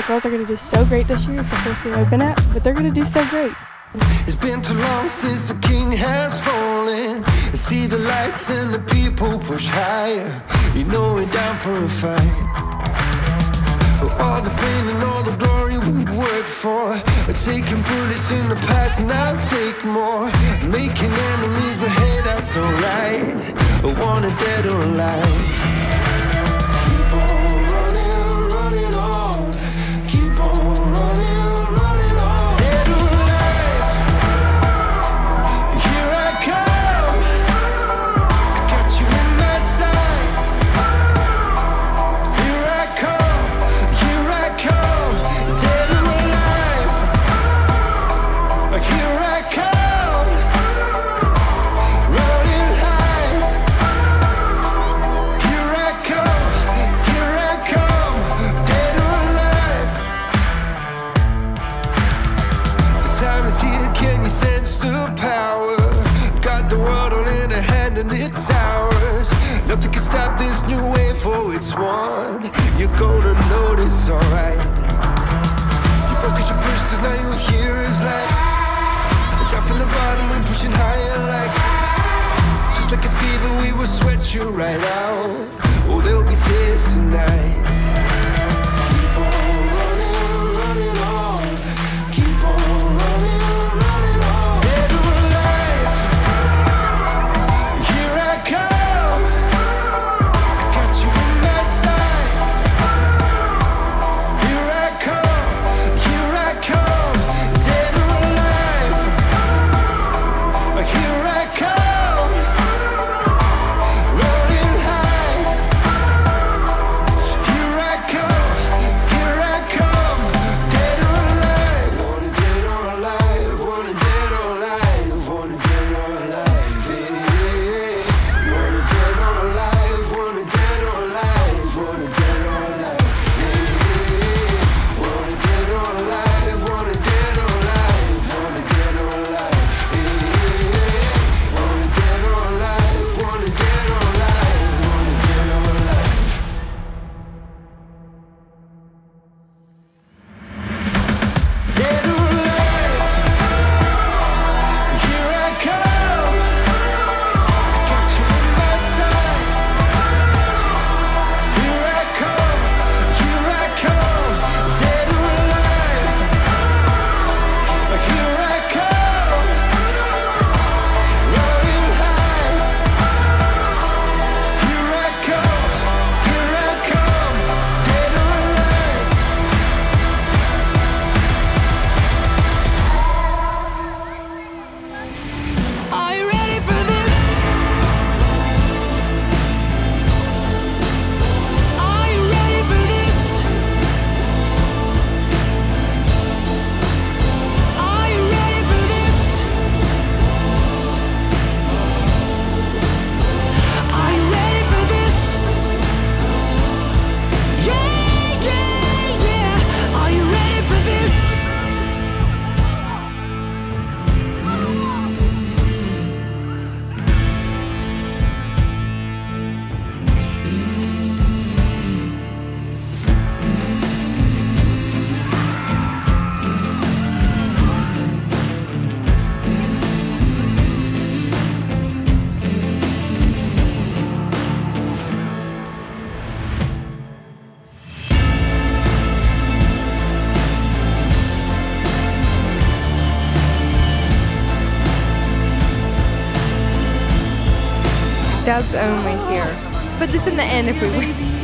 The girls are going to do so great this year. It's the first game I've been at, but they're going to do so great. It's been too long since the king has fallen. I see the lights and the people push higher. You know we're down for a fight. All the pain and all the glory we work for. Taking bullets in the past and I'll take more. Making enemies, but hey, that's alright. I want it dead or alive. Can you sense the power? Got the world all in a hand and it's ours. Nothing can stop this new wave, for it's one. You're gonna notice, alright. You broke as you pushed us, now you're here is like a top from the bottom, we're pushing higher like. Just like a fever, we will sweat you right out. Oh, there'll be tears tonight. Dawgs only here. But this in the end if we win.